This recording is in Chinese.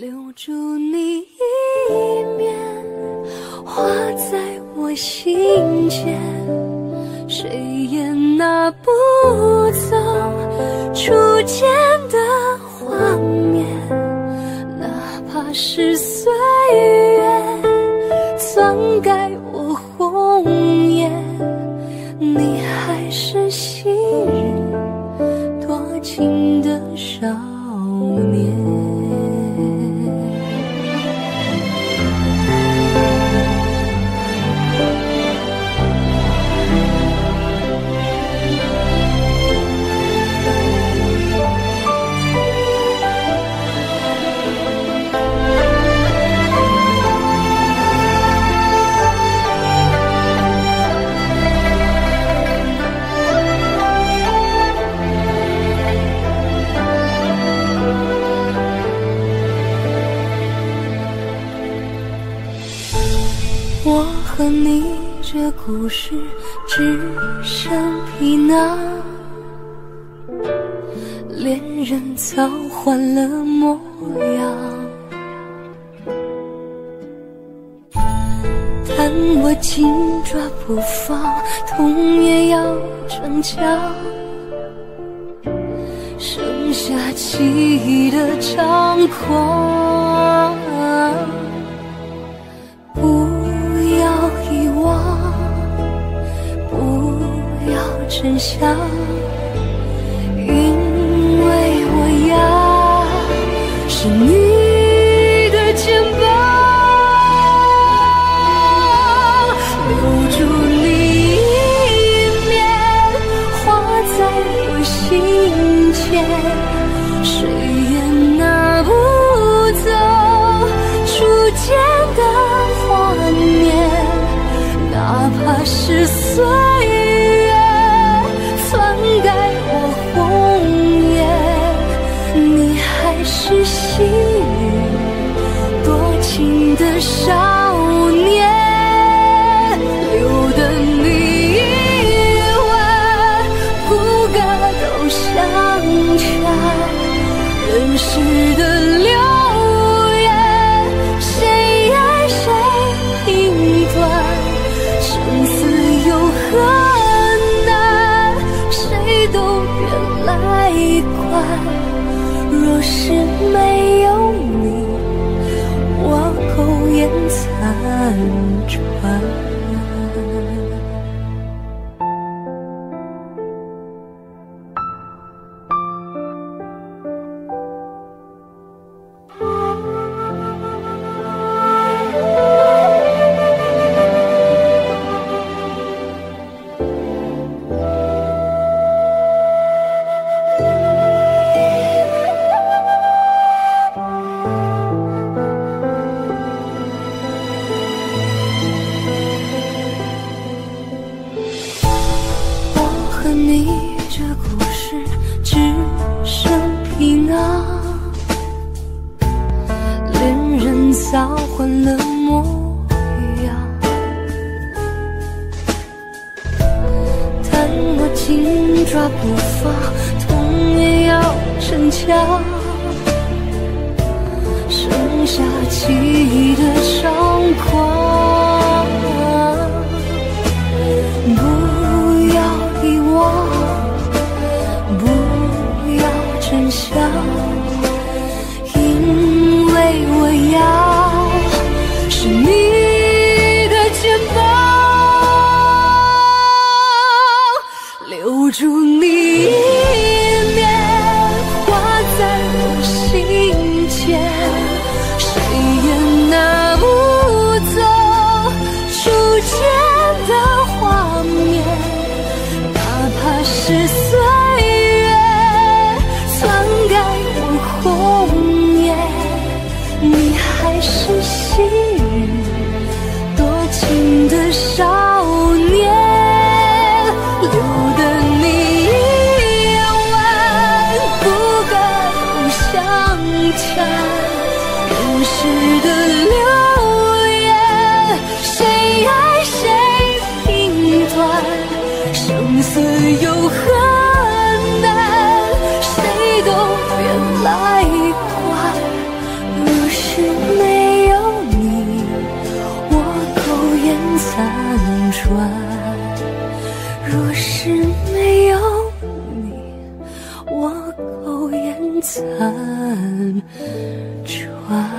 留住你一面，画在我心间，谁也拿不走初见的画面。哪怕是岁月篡改我红颜，你还是昔日多情的少年。 和你这故事只剩皮囊，恋人早换了模样。但我紧抓不放，痛也要逞强。剩下记忆的张狂，不。 真相，因为我要是你的肩膀，留住你一面，画在我心间，谁也拿不走初见的画面，哪怕是岁月。 是昔日多情的少年，留得你一吻，不敢都相差。人世的流言，谁爱谁评断？生死有何难？谁都别来管。 若是没有你，我苟延残喘。转。若是没有你，我苟延残喘。